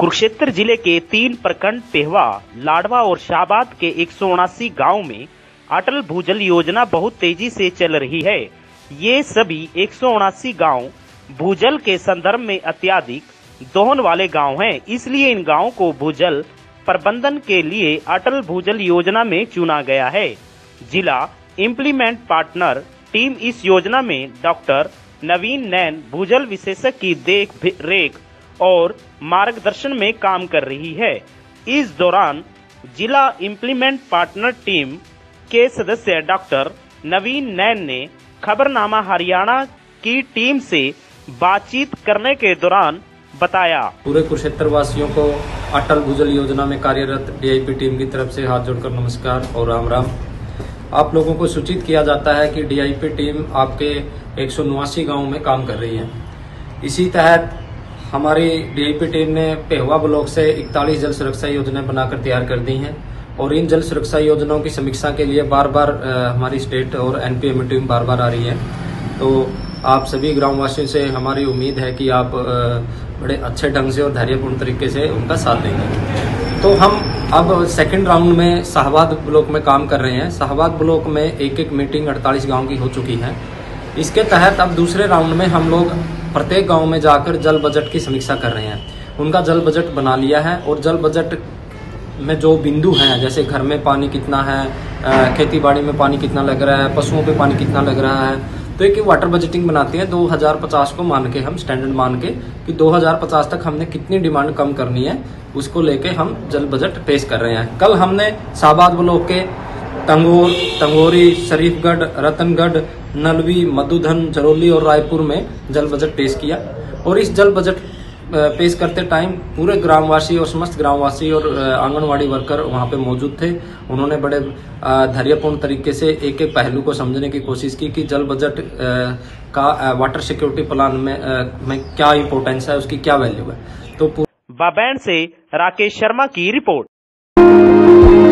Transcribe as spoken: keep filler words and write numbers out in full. कुरुक्षेत्र जिले के तीन प्रखंड पेहवा, लाडवा और शाहाबाद के एक सौ उनासी गाँव में अटल भूजल योजना बहुत तेजी से चल रही है। ये सभी एक सौ उनासी गाँव भूजल के संदर्भ में अत्यधिक दोहन वाले गांव हैं, इसलिए इन गांवों को भूजल प्रबंधन के लिए अटल भूजल योजना में चुना गया है। जिला इम्प्लीमेंट पार्टनर टीम इस योजना में डॉक्टर नवीन नैन भूजल विशेषज्ञ की देख रेख और मार्गदर्शन में काम कर रही है। इस दौरान जिला इम्प्लीमेंट पार्टनर टीम के सदस्य डॉक्टर नवीन नैन ने खबरनामा हरियाणा की टीम से बातचीत करने के दौरान बताया, पूरे कुरुक्षेत्र वासियों को अटल भूजल योजना में कार्यरत डीआईपी टीम की तरफ से हाथ जोड़कर नमस्कार और राम राम। आप लोगों को सूचित किया जाता है कि डीआईपी टीम आपके एक सौ नवासी गाँव में काम कर रही है। इसी तहत हमारी डीआईपी टीम ने पेहवा ब्लॉक से इकतालीस जल सुरक्षा योजनाएं बनाकर तैयार कर दी हैं और इन जल सुरक्षा योजनाओं की समीक्षा के लिए बार बार हमारी स्टेट और एनपीएम टीम बार बार आ रही है। तो आप सभी ग्रामवासियों से हमारी उम्मीद है कि आप बड़े अच्छे ढंग से और धैर्यपूर्ण तरीके से उनका साथ देंगे। तो हम अब सेकंड राउंड में शाहाबाद ब्लॉक में काम कर रहे हैं। शाहाबाद ब्लॉक में एक एक मीटिंग अड़तालीस गांव की हो चुकी है। इसके तहत अब दूसरे राउंड में हम लोग प्रत्येक गांव में जाकर जल बजट की समीक्षा कर रहे हैं। उनका जल बजट बना लिया है और जल बजट में जो बिंदु हैं, जैसे घर में पानी कितना है, खेतीबाड़ी में पानी कितना लग रहा है, पशुओं पे पानी कितना लग रहा है, तो एक वाटर बजटिंग बनाते हैं। दो हज़ार पचास को मान के, हम स्टैंडर्ड मान के कि दो हज़ार पचास तक हमने कितनी डिमांड कम करनी है, उसको लेके हम जल बजट पेश कर रहे हैं। कल हमने शाहाबाद ब्लॉक के तंगौर, तंगौरी, शरीफगढ़, रतनगढ़, नलवी, मधुधन, चरौली और रायपुर में जल बजट पेश किया और इस जल बजट पेश करते टाइम पूरे ग्रामवासी और समस्त ग्रामवासी और आंगनवाड़ी वर्कर वहाँ पे मौजूद थे। उन्होंने बड़े धैर्यपूर्ण तरीके से एक एक पहलू को समझने की कोशिश की कि जल बजट का वाटर सिक्योरिटी प्लान में, में क्या इम्पोर्टेंस है, उसकी क्या वैल्यू है। तो बाबैन से राकेश शर्मा की रिपोर्ट।